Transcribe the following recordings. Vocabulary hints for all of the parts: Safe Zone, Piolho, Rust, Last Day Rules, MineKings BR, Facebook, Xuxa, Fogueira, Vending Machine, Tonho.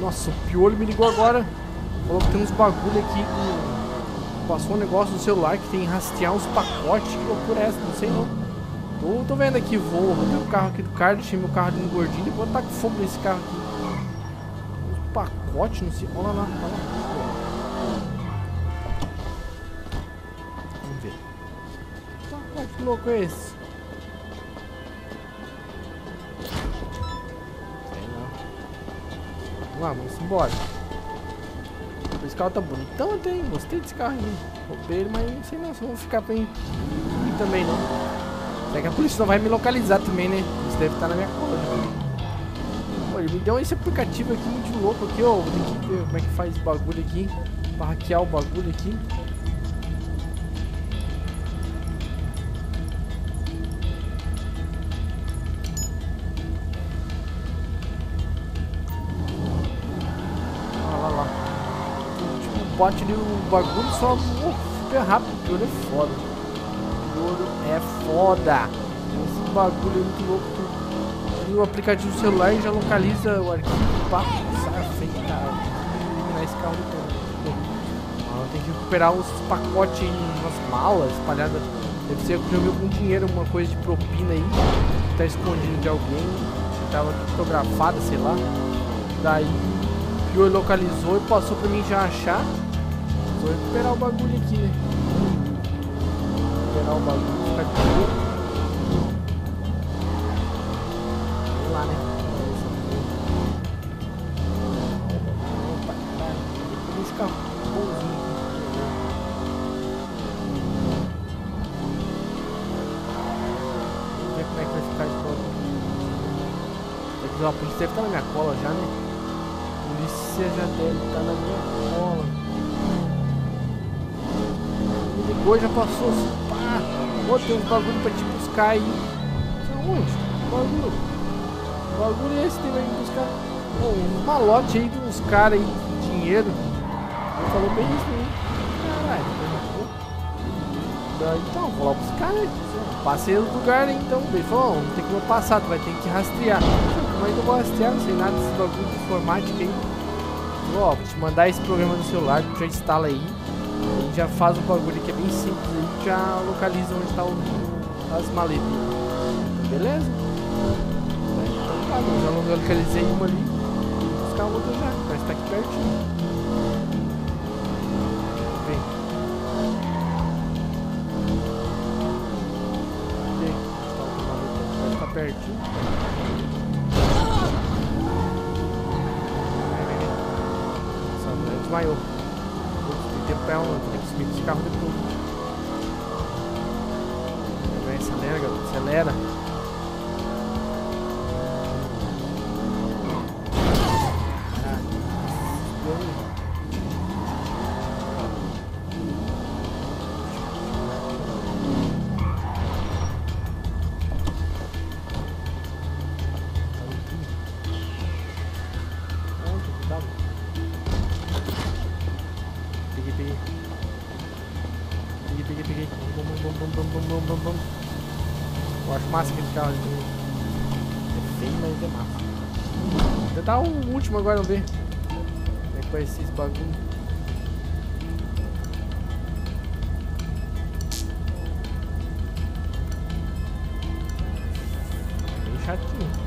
Nossa, o Piolho me ligou agora. Falou que tem uns bagulho aqui que passou um negócio no celular que tem rastrear uns pacotes. Que loucura é essa? Não sei não. Tô vendo aqui, vou roubei o carro aqui do cara, deixei meu carro ali no gordinho, depois tá com fogo nesse carro aqui. Uns pacotes, não sei. Olha lá, olha lá. Vamos ver. Que pacote louco é esse? Vamos lá, vamos embora. Esse carro tá bonitão até, hein? Gostei desse carro aí. Roubei ele, mas não sei não, se eu vou ficar bem também não. Será que a polícia não vai me localizar também, né? Isso deve estar na minha cola. Pô, ele me deu esse aplicativo aqui muito louco aqui, ó. Vou ter que ver como é que faz o bagulho aqui. Pra hackear o bagulho aqui. Bote ali o bagulho só super rápido, o Piolho é foda. Esse bagulho é muito louco. E o aplicativo celular já localiza o arquivo do papo. Sai feita, caralho. Tem que eliminar esse carro do Piolho. Tem que recuperar os pacotes em umas malas espalhadas. Deve ser que eu vi algum dinheiro, alguma coisa de propina aí. Que tá escondido de alguém. Que tava fotografada, sei lá. Daí o Piolho localizou e passou pra mim já achar. Vou recuperar o bagulho aqui, né? Recuperar o bagulho, ficar de boa. Vamos lá, né? Opa, caralho. Tem esse carro bonzinho. Vamos ver como é que vai ficar de boa. A polícia deve estar na minha cola já, né? A polícia já deve estar na minha cola. Ligou, já passou, pá, botei uns bagulho pra te buscar aí. Onde? Bagulho. O bagulho é esse, tem pra me buscar. Pô, um malote aí de uns caras aí, de dinheiro. Ele falou bem isso aí. Caralho, daí então, vou lá buscar, né? Passei no lugar, né? Então, ele falou, não tem como eu passar, tu vai ter que rastrear. Como é que eu vou rastrear? Não sei nada desse bagulho de informática aí. Ó, vou te mandar esse programa no celular, tu já instala aí. Já faz o bagulho que é bem simples aí, já localiza onde tá as maletas. Beleza? Então tá, já localizei uma ali. Vou buscar outra já, parece que tá aqui pertinho. Vem. Vem. Parece que tá pertinho. Essa mulher desmaiou. Tempo pra ela, tem que subir com esse carro depois. Vem, acelera, galera, acelera. Peguei. Bom. Eu acho massa aquele carro ali. É feio, mas é massa. Vou tentar o último agora, vamos ver. Como é que vai ser esse bagulho? Bem chatinho.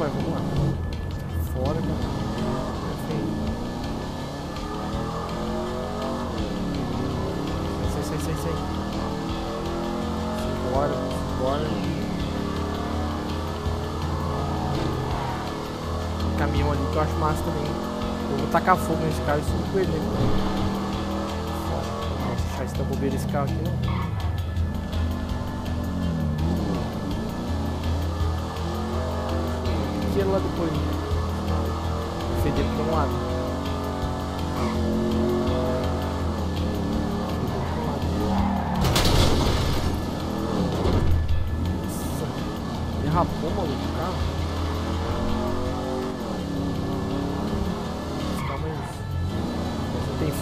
Mas vamos lá. Fora, cara. Perfeito. Sai. Bora. Caminhão ali que eu acho massa também. Eu vou tacar fogo nesse carro e subo com ele. Não vou deixar essa bobeira esse carro aqui, não. Lá depois feder para um lado. do carro. Calma aí. Você tem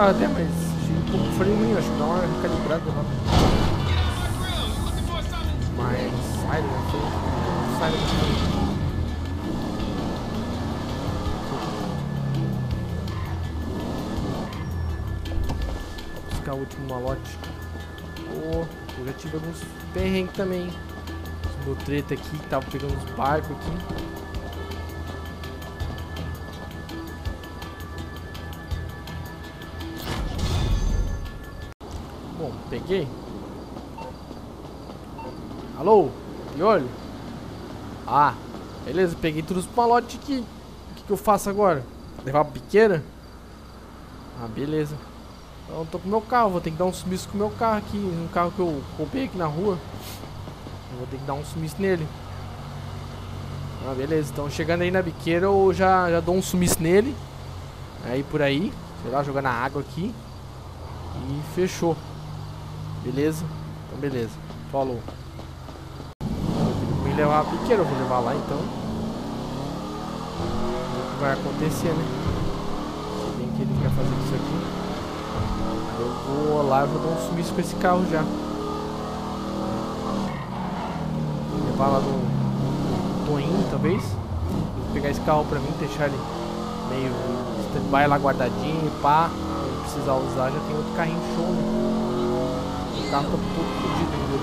Ah, até, mas um pouco freio, acho que dá uma calibrada. Mas sai daqui, sai daqui. Vou buscar o último malote. Oh, eu já tive alguns perrengues também. Esse meu treta aqui, tava pegando uns barcos aqui. Peguei. Alô, Piolho? Ah, beleza, peguei todos os malotes aqui. O que, que eu faço agora? Levar pra biqueira? Ah, beleza. Então eu tô com meu carro, vou ter que dar um sumiço com meu carro aqui. Um carro que eu comprei aqui na rua. Eu vou ter que dar um sumiço nele. Ah, beleza, então chegando aí na biqueira eu já dou um sumiço nele. Aí por aí, sei lá, jogar na água aqui. E fechou. Beleza? Então beleza. Falou. Me levar a biqueira, eu vou levar lá então. O que vai acontecer, né? Se bem que ele quer fazer isso aqui. Eu vou lá, eu vou dar um sumiço com esse carro já. Vou levar lá no Tonho, talvez. Vou pegar esse carro pra mim, deixar ele meio stand-by lá guardadinho, pá. Quando precisar usar, já tem outro carrinho show, né? O carro tá todo fodido ainda.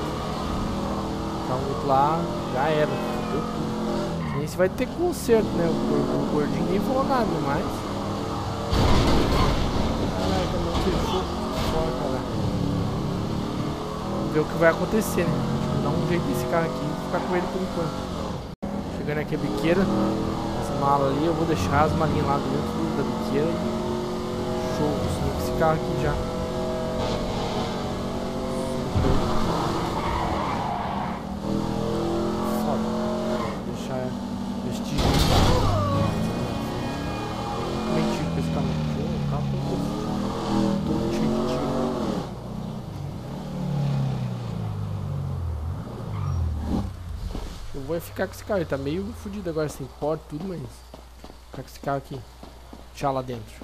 O carro lá já era, deu tudo. Esse vai ter conserto, né? O gordinho nem falou nada, mas. Caraca, não fechou. Fora, caralho. Vamos ver o que vai acontecer, né? Vou dar um jeito nesse carro aqui e ficar com ele por enquanto. Chegando aqui a biqueira, essa mala ali, eu vou deixar as malinhas lá dentro da biqueira. Show, vou com esse carro aqui já. Vou ficar com esse carro, ele tá meio fudido agora, sem porta, tudo, mas vou ficar com esse carro aqui, deixar lá dentro.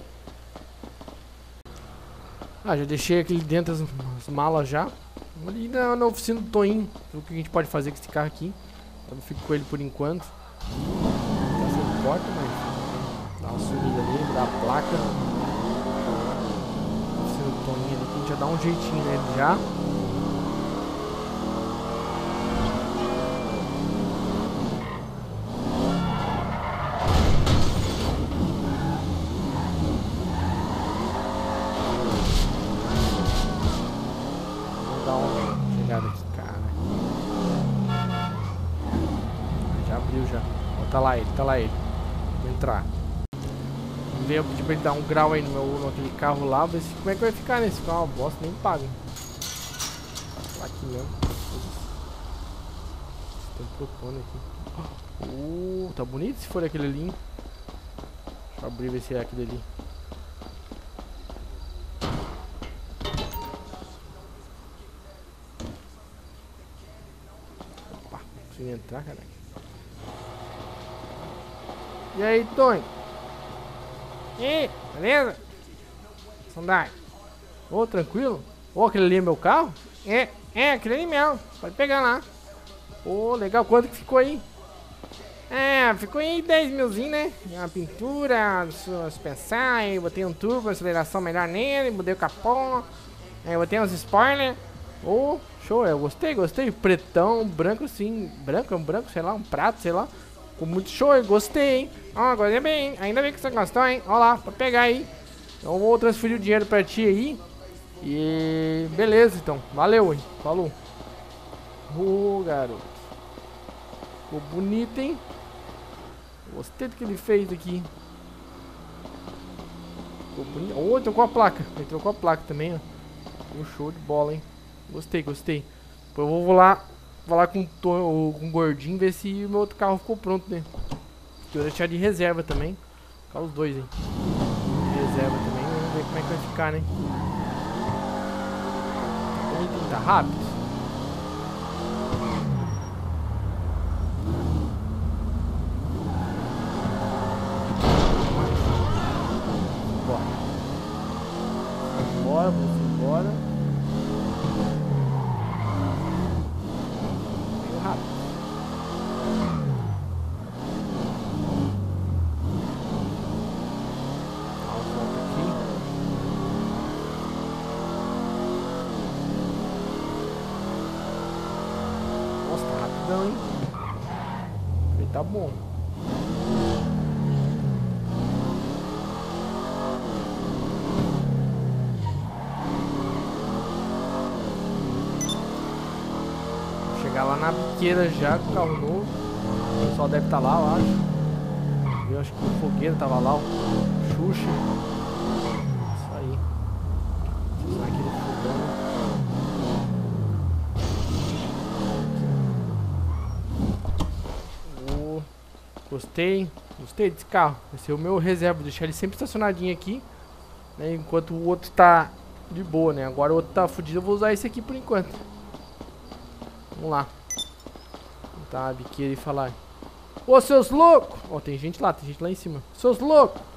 Ah, já deixei aqui dentro as malas já. Vamos ali na oficina do Tonho, ver o que a gente pode fazer com esse carro aqui. Então eu fico com ele por enquanto. Tá sem porta, mas dá uma sumida ali, dá a placa. A oficina do Tonho aqui, a gente já dá um jeitinho nele já. Ele, vou entrar. Vou pedir pra ele dar um grau aí naquele carro lá, ver como é que vai ficar nesse carro. Uma bosta, nem paga. Aqui mesmo. Estou propondo aqui. Tá bonito se for aquele ali. Deixa eu abrir e ver se é aquele ali. conseguindo entrar, caraca. E aí, Tonho? E aí, beleza? Sondagem. Ô, tranquilo? Ô, aquele ali é meu carro? É, aquele ali mesmo. Pode pegar lá. Ô, legal. Quanto que ficou aí? É, ficou aí 10 milzinho, né? Uma pintura, suspensão, aí botei um turbo, aceleração melhor nele, mudei o capô, aí botei uns spoilers. Ô, show, eu gostei. Pretão, branco sim, branco, sei lá, um prato, sei lá. Ficou muito show, eu gostei, hein? Ó, gostei bem, ainda bem que você gostou, hein? Ó lá, pra pegar aí. Então eu vou transferir o dinheiro pra ti aí. E beleza, então. Valeu, hein? Falou. Ô, garoto. Ficou bonito, hein? Gostei do que ele fez aqui. Ficou bonito. Ô, trocou a placa. Ele trocou a placa também, ó. Ficou show de bola, hein? Gostei. Depois eu vou lá falar com o gordinho, ver se o meu outro carro ficou pronto, né? Que eu vou deixar de reserva também. Vou colocar os dois, hein? Reserva também. Vamos ver como é que vai ficar, né? Tá rápido. Vamos embora. Meio rápido. Dá uma volta aqui. Nossa, tá rapidão, hein? Ele tá bom. Lá na biqueira já com o carro novo. O pessoal deve estar lá, eu acho. Eu acho que o Fogueira tava lá, o Xuxa. Isso aí. Deixa eu usar aquele fogão. Oh, gostei desse carro. Esse é o meu reserva. Vou deixar ele sempre estacionadinho aqui, né, enquanto o outro tá de boa, né? Agora o outro tá fudido, eu vou usar esse aqui por enquanto. Vamos lá. Tá, biqueira e falar. Ô, seus loucos! Ó, tem gente lá em cima. Seus loucos!